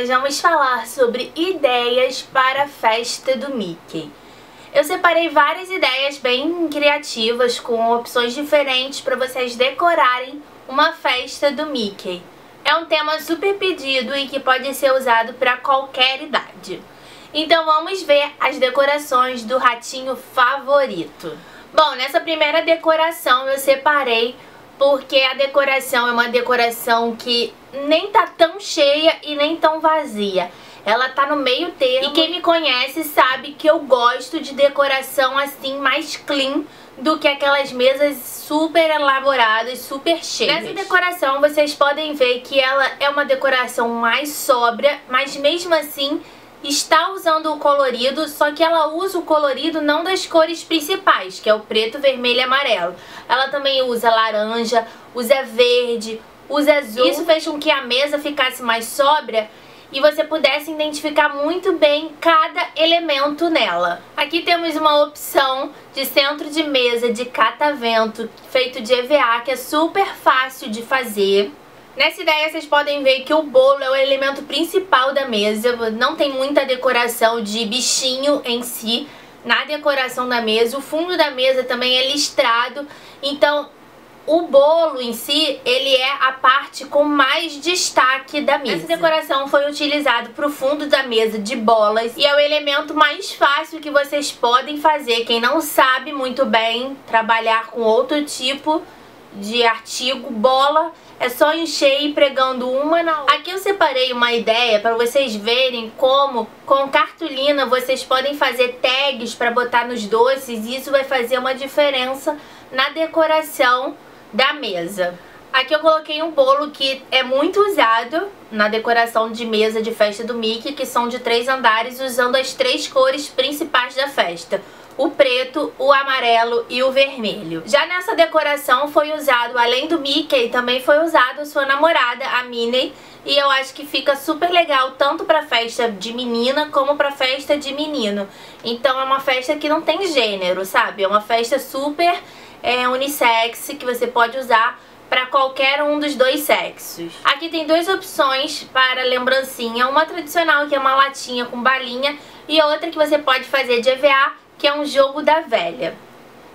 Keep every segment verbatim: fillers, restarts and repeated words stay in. nós vamos falar sobre ideias para a festa do Mickey. Eu separei várias ideias bem criativas, com opções diferentes para vocês decorarem uma festa do Mickey. É um tema super pedido e que pode ser usado para qualquer idade. Então vamos ver as decorações do ratinho favorito. Bom, nessa primeira decoração eu separei porque a decoração é uma decoração que nem tá tão cheia e nem tão vazia. Ela tá no meio termo. E quem me conhece sabe que eu gosto de decoração assim mais clean do que aquelas mesas super elaboradas, super cheias. Nessa decoração vocês podem ver que ela é uma decoração mais sóbria, mas mesmo assim está usando o colorido, só que ela usa o colorido não das cores principais, que é o preto, vermelho e amarelo. Ela também usa laranja, usa verde, usa azul. Isso fez com que a mesa ficasse mais sóbria e você pudesse identificar muito bem cada elemento nela. Aqui temos uma opção de centro de mesa de catavento, feito de EVA, que é super fácil de fazer. Nessa ideia vocês podem ver que o bolo é o elemento principal da mesa, não tem muita decoração de bichinho em si na decoração da mesa. O fundo da mesa também é listrado, então o bolo em si, ele é a parte com mais destaque da mesa. Essa decoração foi utilizada para o fundo da mesa de bolas e é o elemento mais fácil que vocês podem fazer. Quem não sabe muito bem trabalhar com outro tipo de artigo, bola, é só encher e ir pregando uma na outra. Aqui eu separei uma ideia para vocês verem como com cartolina vocês podem fazer tags para botar nos doces, e isso vai fazer uma diferença na decoração da mesa. Aqui eu coloquei um bolo que é muito usado na decoração de mesa de festa do Mickey, que são de três andares, usando as três cores principais da festa: o preto, o amarelo e o vermelho. Já nessa decoração foi usado, além do Mickey, também foi usado sua namorada, a Minnie, e eu acho que fica super legal tanto pra festa de menina como pra festa de menino. Então é uma festa que não tem gênero, sabe? É uma festa super é, unissex, que você pode usar para qualquer um dos dois sexos. Aqui tem duas opções para lembrancinha, uma tradicional, que é uma latinha com balinha, e outra que você pode fazer de EVA, que é um jogo da velha.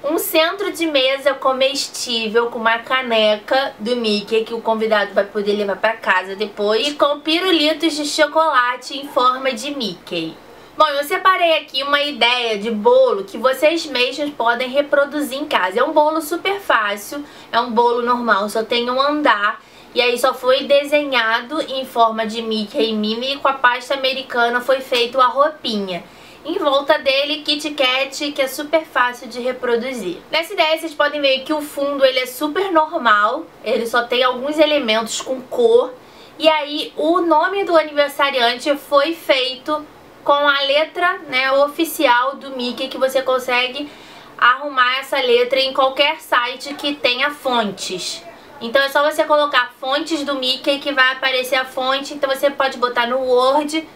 Um centro de mesa comestível com uma caneca do Mickey, que o convidado vai poder levar para casa depois, e com pirulitos de chocolate em forma de Mickey. Bom, eu separei aqui uma ideia de bolo que vocês mesmos podem reproduzir em casa. É um bolo super fácil, é um bolo normal, só tem um andar, e aí só foi desenhado em forma de Mickey e Minnie, e com a pasta americana foi feito a roupinha. Em volta dele, Kit Kat, que é super fácil de reproduzir. Nessa ideia, vocês podem ver que o fundo ele é super normal, ele só tem alguns elementos com cor. E aí, o nome do aniversariante foi feito com a letra, né, oficial do Mickey, que você consegue arrumar essa letra em qualquer site que tenha fontes. Então é só você colocar fontes do Mickey que vai aparecer a fonte. Então você pode botar no Word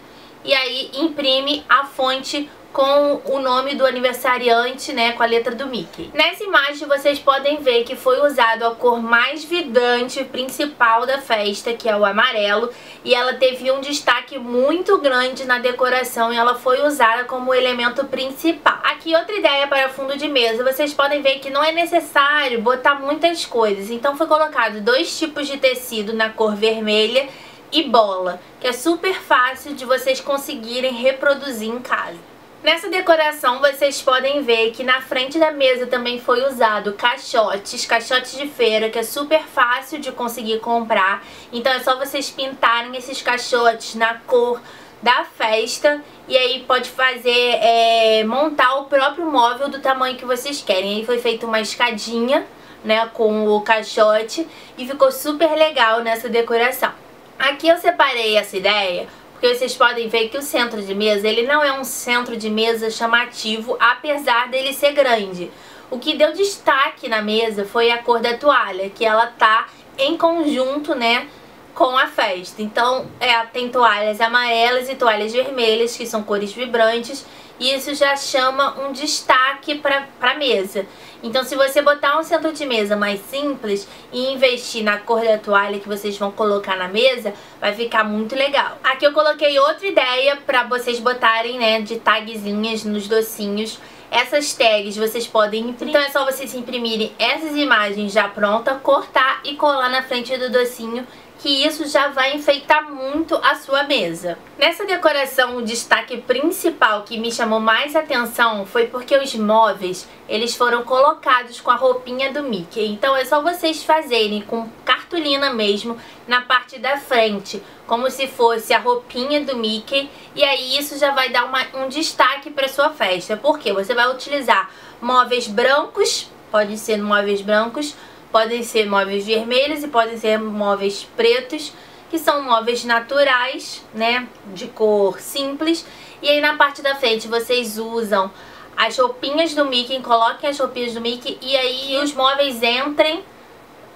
e aí imprime a fonte com o nome do aniversariante, né, com a letra do Mickey. Nessa imagem vocês podem ver que foi usado a cor mais vibrante principal da festa, que é o amarelo, e ela teve um destaque muito grande na decoração e ela foi usada como elemento principal. Aqui outra ideia para fundo de mesa, vocês podem ver que não é necessário botar muitas coisas, então foi colocado dois tipos de tecido na cor vermelha e bola, que é super fácil de vocês conseguirem reproduzir em casa. Nessa decoração vocês podem ver que na frente da mesa também foi usado caixotes, caixotes de feira, que é super fácil de conseguir comprar. Então é só vocês pintarem esses caixotes na cor da festa e aí pode fazer, é, montar o próprio móvel do tamanho que vocês querem. Aí foi feita uma escadinha, né, com o caixote, e ficou super legal nessa decoração. Aqui eu separei essa ideia porque vocês podem ver que o centro de mesa, ele não é um centro de mesa chamativo, apesar dele ser grande. O que deu destaque na mesa foi a cor da toalha, que ela tá em conjunto, né, com a festa. Então, é, tem toalhas amarelas e toalhas vermelhas, que são cores vibrantes, e isso já chama um destaque para a mesa. Então, se você botar um centro de mesa mais simples e investir na cor da toalha que vocês vão colocar na mesa, vai ficar muito legal. Aqui eu coloquei outra ideia para vocês botarem, né, de tagzinhas nos docinhos. Essas tags vocês podem imprimir. Então é só vocês imprimirem essas imagens já prontas, cortar e colar na frente do docinho, que isso já vai enfeitar muito a sua mesa. Nessa decoração, o destaque principal que me chamou mais atenção foi porque os móveis, eles foram colocados com a roupinha do Mickey. Então é só vocês fazerem com cartolina mesmo na parte da frente, como se fosse a roupinha do Mickey, e aí isso já vai dar uma, um destaque para sua festa, porque você vai utilizar móveis brancos, podem ser móveis brancos, podem ser móveis vermelhos e podem ser móveis pretos, que são móveis naturais, né, de cor simples. E aí na parte da frente vocês usam as roupinhas do Mickey, coloquem as roupinhas do Mickey e aí os móveis entrem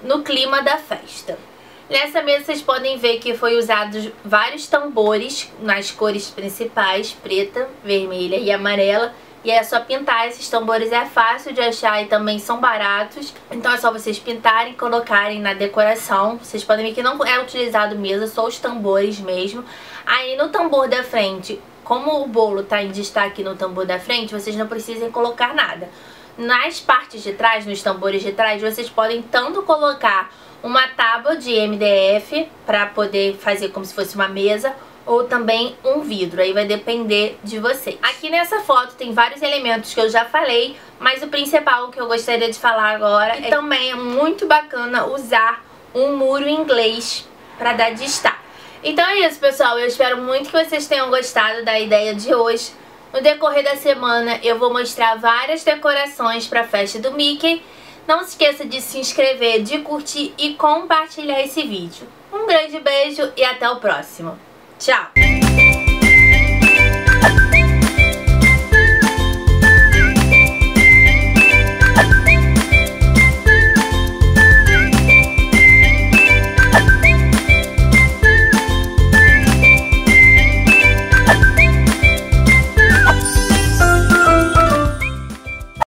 no clima da festa. Nessa mesa vocês podem ver que foi usado vários tambores nas cores principais, preta, vermelha e amarela. E é só pintar, esses tambores é fácil de achar e também são baratos. Então é só vocês pintarem e colocarem na decoração. Vocês podem ver que não é utilizado mesa, só os tambores mesmo. Aí no tambor da frente, como o bolo tá em destaque no tambor da frente, vocês não precisam colocar nada. Nas partes de trás, nos tambores de trás, vocês podem tanto colocar uma tábua de M D F para poder fazer como se fosse uma mesa, ou também um vidro, aí vai depender de vocês. Aqui nessa foto tem vários elementos que eu já falei, mas o principal que eu gostaria de falar agora é que também é muito bacana usar um muro inglês para dar destaque. Então é isso, pessoal, eu espero muito que vocês tenham gostado da ideia de hoje. No decorrer da semana eu vou mostrar várias decorações para a festa do Mickey. Não se esqueça de se inscrever, de curtir e compartilhar esse vídeo. Um grande beijo e até o próximo! Tchau!